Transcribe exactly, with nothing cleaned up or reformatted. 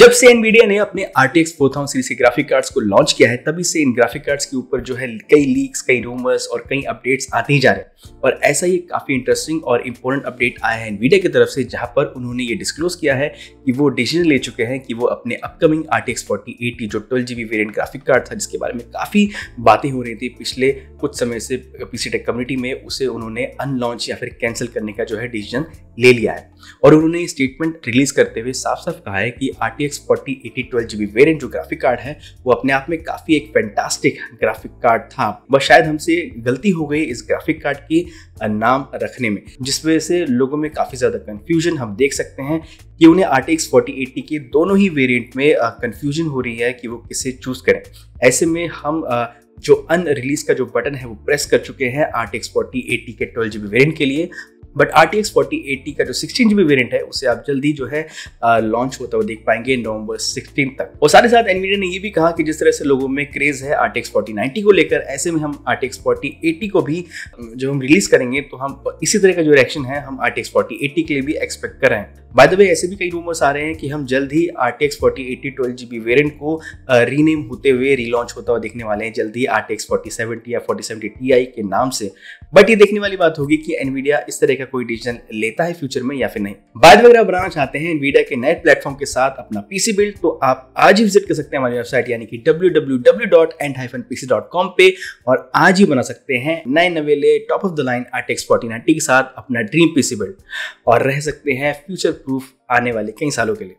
जब से एनवीडिया ने अपने R T X four thousand series के ग्राफिक कार्ड्स को लॉन्च किया है, तभी से इन ग्राफिक कार्ड्स के ऊपर जो है कई लीक्स, कई रूमर्स और कई अपडेट्स आते ही जा रहे हैं। और ऐसा ही काफ़ी इंटरेस्टिंग और इम्पोर्टेंट अपडेट आया है एनवीडिया की तरफ से, जहां पर उन्होंने ये डिस्क्लोज किया है कि वो डिसीजन ले चुके हैं कि वो अपने upcoming R T X forty eighty जो twelve G B variant graphic card था, जिसके बारे में काफ़ी बातें हो रही थी पिछले कुछ समय से पीसी टेक कम्युनिटी में, उसे उन्होंने अनलॉन्च या फिर कैंसिल करने का जो है डिसीजन ले लिया है। और उन्होंने स्टेटमेंट रिलीज करते हुए साफ साफ कहा है कि R T X forty eighty twelve G B variant जो ग्राफिक कार्ड है, वो अपने आप में काफ़ी एक फैंटास्टिक ग्राफिक कार्ड था। बस शायद हमसे गलती हो गई इस ग्राफिक कार्ड की नाम रखने में, जिस वजह से लोगों में काफ़ी ज़्यादा कंफ्यूजन हम देख सकते हैं कि उन्हें R T X forty eighty के दोनों ही वेरिएंट में कंफ्यूजन हो रही है कि वो किसे चूज़ करें। ऐसे में हम आ, जो अन रिलीज का जो बटन है वो प्रेस कर चुके हैं R T X forty eighty के ट्वेल्व जी बी वेरियंट के लिए, but R T X forty eighty का जो सिक्सटीन जी बी वेरियंट है उसे आप जल्दी जो है लॉन्च होता हुआ देख पाएंगे नवंबर सिक्सटीन तक। और साथ ही साथ एनवीडिया ने ये भी कहा कि जिस तरह से लोगों में क्रेज है R T X forty ninety को लेकर, ऐसे में हम R T X forty eighty को भी जब हम रिलीज करेंगे तो हम इसी तरह का जो रिएक्शन है हम R T X forty eighty के लिए भी एक्सपेक्ट कर रहे हैं। बाय द वे, ऐसे भी कई रूमर्स आ रहे हैं कि हम जल्द ही R T X forty eighty twelve G B variant को रीनेम होते हुए रीलॉन्च होता हुआ देखने वाले हैं, जल्द ही R T X forty seventy या फोर्टी सेवेंटी Ti के नाम से। बट ये देखने वाली बात होगी कि एनवीडिया इस तरह का कोई डिसीजन लेता है फ्यूचर में या फिर नहीं। बाय द वे, अगर आप बनाना चाहते हैं एनवीडिया के नए प्लेटफॉर्म के साथ अपना पीसी बिल्ड, तो आप आज ही विजिट कर सकते हैं हमारी वेबसाइट यानी कि W W W dot ant PC dot com पे, और आज ही बना सकते हैं नए नवेले top of the line R T X forty ninety के साथ अपना ड्रीम पीसी बिल्ड और रह सकते हैं फ्यूचर प्रूफ आने वाले कई सालों के लिए।